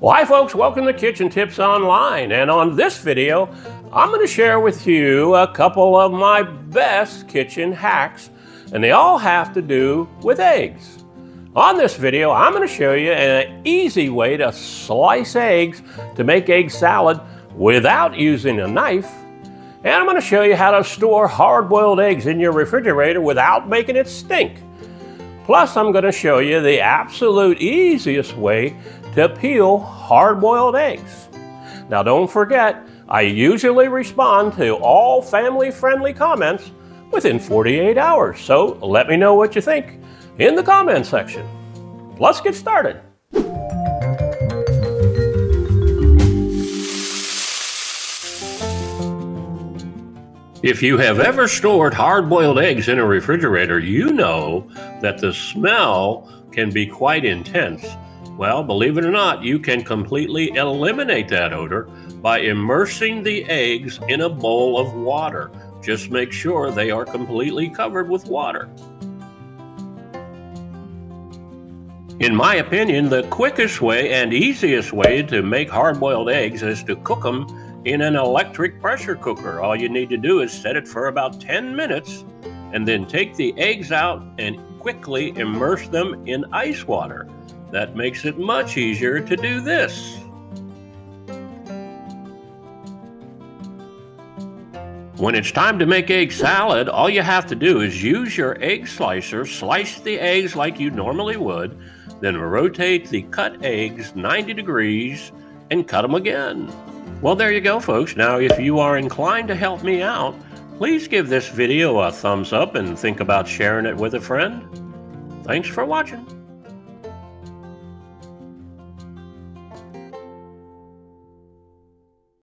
Well, hi folks, welcome to Kitchen Tips Online, and on this video I'm going to share with you a couple of my best kitchen hacks, and they all have to do with eggs. On this video I'm going to show you an easy way to slice eggs to make egg salad without using a knife, and I'm going to show you how to store hard-boiled eggs in your refrigerator without making it stink. Plus, I'm going to show you the absolute easiest way to peel hard-boiled eggs. Now, don't forget, I usually respond to all family-friendly comments within 48 hours, so let me know what you think in the comment section. Let's get started. If you have ever stored hard-boiled eggs in a refrigerator, you know that the smell can be quite intense. Well, believe it or not, you can completely eliminate that odor by immersing the eggs in a bowl of water. Just make sure they are completely covered with water. In my opinion, the quickest way and easiest way to make hard-boiled eggs is to cook them in an electric pressure cooker. All you need to do is set it for about 10 minutes and then take the eggs out and quickly immerse them in ice water. That makes it much easier to do this. When it's time to make egg salad, all you have to do is use your egg slicer, slice the eggs like you normally would, then rotate the cut eggs 90 degrees and cut them again. Well, there you go, folks. Now, if you are inclined to help me out, please give this video a thumbs up and think about sharing it with a friend. Thanks for watching.